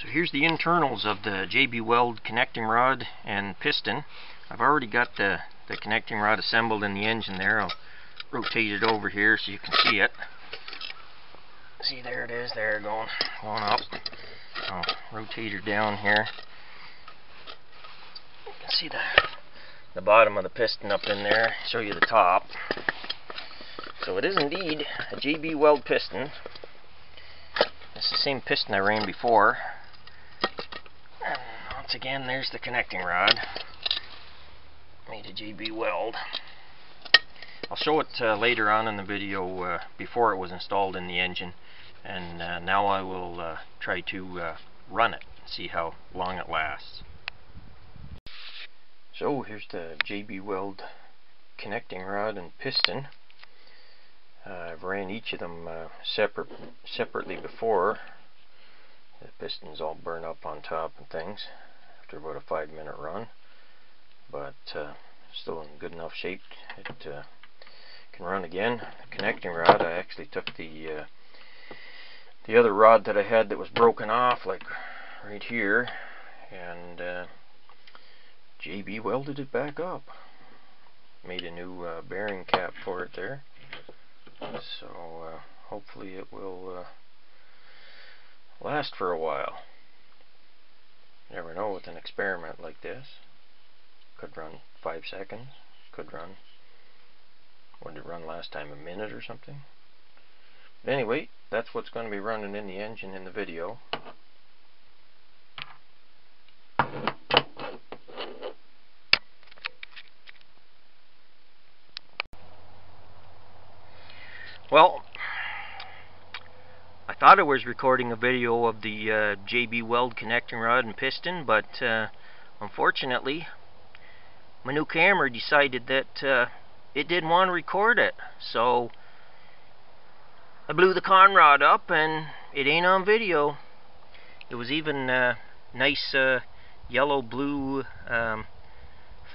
So here's the internals of the J-B Weld connecting rod and piston. I've already got the connecting rod assembled in the engine there. I'll rotate it over here so you can see it. See, there it is, there going up. I'll rotate her down here. You can see the bottom of the piston up in there. Show you the top. So it is indeed a J-B Weld piston. It's the same piston I ran before. And once again, there's the connecting rod. Made a J-B Weld. I'll show it later on in the video before it was installed in the engine, and now I will try to run it and see how long it lasts. So here's the J-B Weld connecting rod and piston. I've ran each of them separately before. The pistons all burn up on top and things after about a 5-minute run, but still in good enough shape. It can run again. The connecting rod, I actually took the other rod that I had that was broken off, like right here, and J-B welded it back up. Made a new bearing cap for it there. So hopefully it will last for a while. You never know with an experiment like this. Could run 5 seconds. Could run, what did it run last time, a minute or something? But anyway, that's what's going to be running in the engine in the video. Well, I thought I was recording a video of the J-B Weld connecting rod and piston, but unfortunately my new camera decided that it didn't want to record it, so I blew the con rod up and it ain't on video. It was even nice yellow blue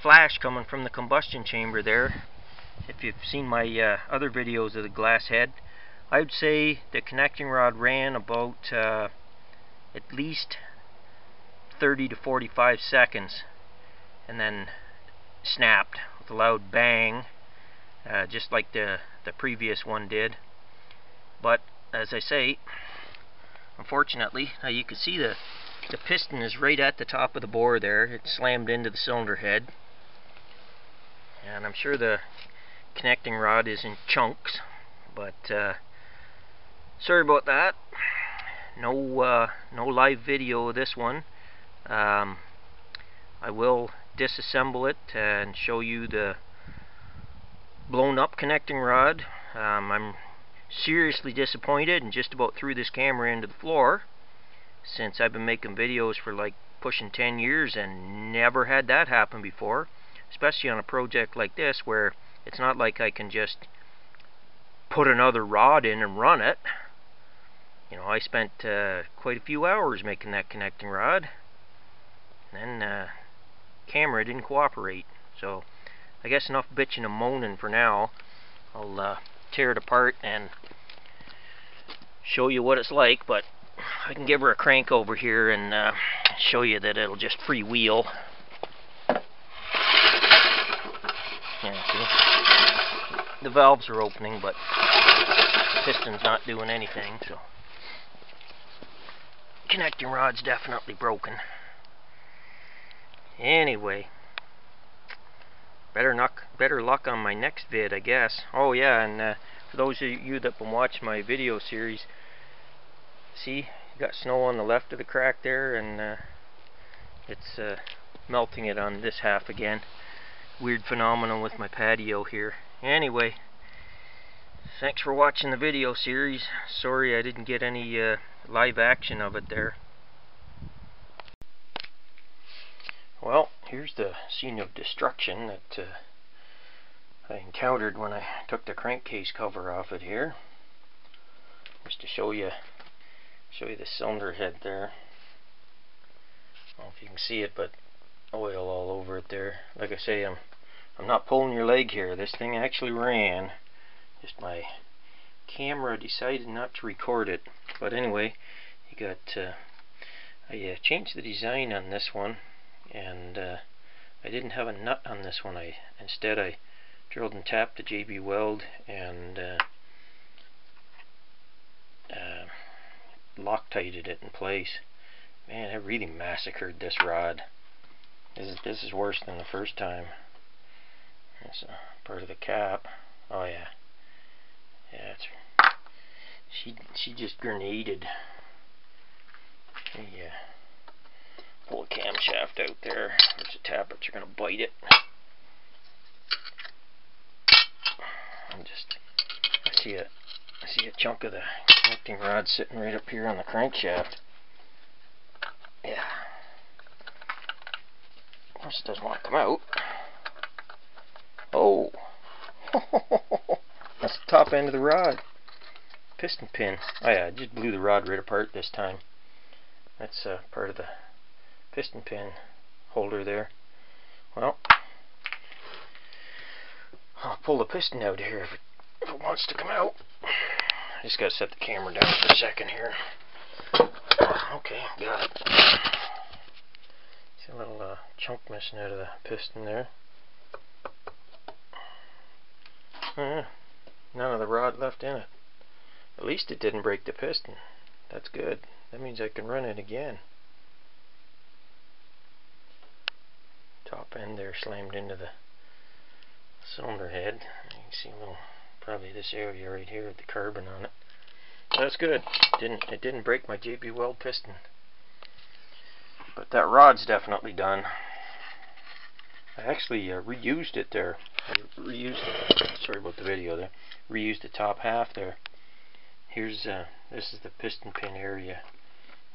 flash coming from the combustion chamber there. If you've seen my other videos of the glass head, I would say the connecting rod ran about at least 30 to 45 seconds and then snapped with a loud bang, just like the previous one did. But as I say, unfortunately, now you can see the piston is right at the top of the bore there. It slammed into the cylinder head, and I'm sure the connecting rod is in chunks, but sorry about that. No live video of this one. I will disassemble it and show you the blown up connecting rod. I'm seriously disappointed and just about threw this camera into the floor, since I've been making videos for like pushing 10 years and never had that happen before, especially on a project like this where it's not like I can just put another rod in and run it. You know, I spent quite a few hours making that connecting rod, and then camera didn't cooperate. So I guess enough bitching and moaning for now. I'll tear it apart and show you what it's like, but I can give her a crank over here and show you that it'll just freewheel. Yeah, see? The valves are opening, but the piston's not doing anything, so connecting rod's definitely broken. Anyway, better luck on my next vid, I guess. Oh yeah, and for those of you that have been watching my video series, see, you got snow on the left of the crack there, and it's melting it on this half again. Weird phenomenon with my patio here. Anyway, thanks for watching the video series. Sorry I didn't get any live action of it there. Well, here's the scene of destruction that I encountered when I took the crankcase cover off it here. Just to show you the cylinder head there. I don't know if you can see it, but oil all over it there. Like I say, I'm not pulling your leg here. This thing actually ran. Just my camera decided not to record it. But anyway, you got I changed the design on this one, and I didn't have a nut on this one. Instead I drilled and tapped the J-B Weld and Loctited it in place. Man, I really massacred this rod. This is worse than the first time. That's part of the cap. Oh yeah, yeah. She just grenaded. Yeah, pull a camshaft out there. There's a tappet. You're gonna bite it. I see a chunk of the connecting rod sitting right up here on the crankshaft. Yeah. Of course it doesn't want to come out. Oh. That's the top end of the rod. Piston pin. Oh yeah, I just blew the rod right apart this time. That's part of the piston pin holder there. Well, I'll pull the piston out here if it wants to come out. I just gotta set the camera down for a second here. Okay, got it. See a little chunk missing out of the piston there. None of the rod left in it. At least it didn't break the piston. That's good. That means I can run it again. Top end there slammed into the cylinder head. You can see a little, probably this area right here with the carbon on it. That's good. It didn't break my J-B Weld piston. But that rod's definitely done. I actually reused it there. Sorry about the video there. Reused the top half there. Here's this is the piston pin area.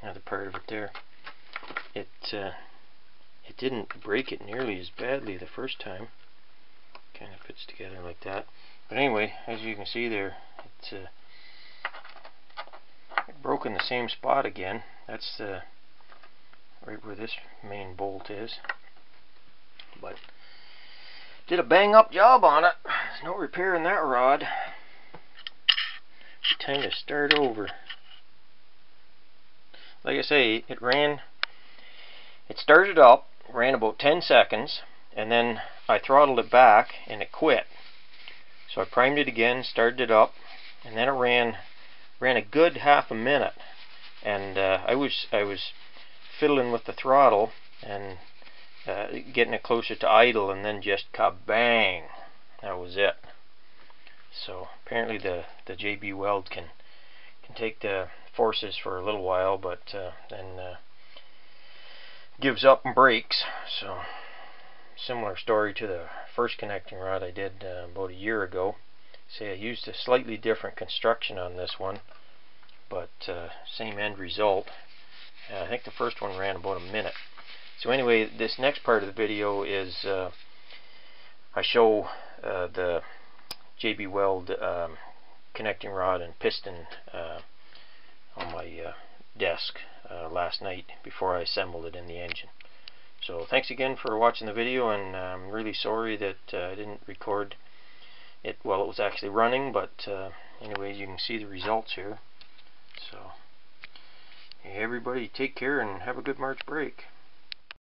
Another part of it there. It didn't break it nearly as badly the first time. Kind of fits together like that. But anyway, as you can see there, it's broke in the same spot again. That's right where this main bolt is. But did a bang up job on it. There's no repairing that rod. Time to start over. Like I say, it started up, ran about 10 seconds, and then I throttled it back and it quit. So I primed it again, started it up, and then it ran a good half a minute. And I was fiddling with the throttle and getting it closer to idle, and then just kabang, that was it. So apparently the J-B Weld can take the forces for a little while, but then gives up and breaks. So similar story to the first connecting rod I did about a year ago. Say I used a slightly different construction on this one, but same end result. I think the first one ran about a minute. So anyway, this next part of the video is I show the J-B Weld connecting rod and piston on my desk last night before I assembled it in the engine. So thanks again for watching the video, and I'm really sorry that I didn't record it while it was actually running, but anyways, you can see the results here. So hey, everybody, take care and have a good March break.